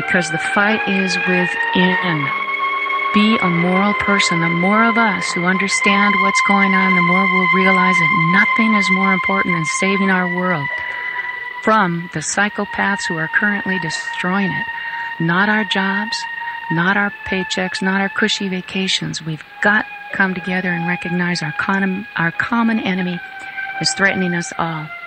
because the fight is within. Be a moral person. The more of us who understand what's going on, the more we'll realize that nothing is more important than saving our world from the psychopaths who are currently destroying it. Not our jobs, not our paychecks, not our cushy vacations. We've got to come together and recognize our common enemy is threatening us all.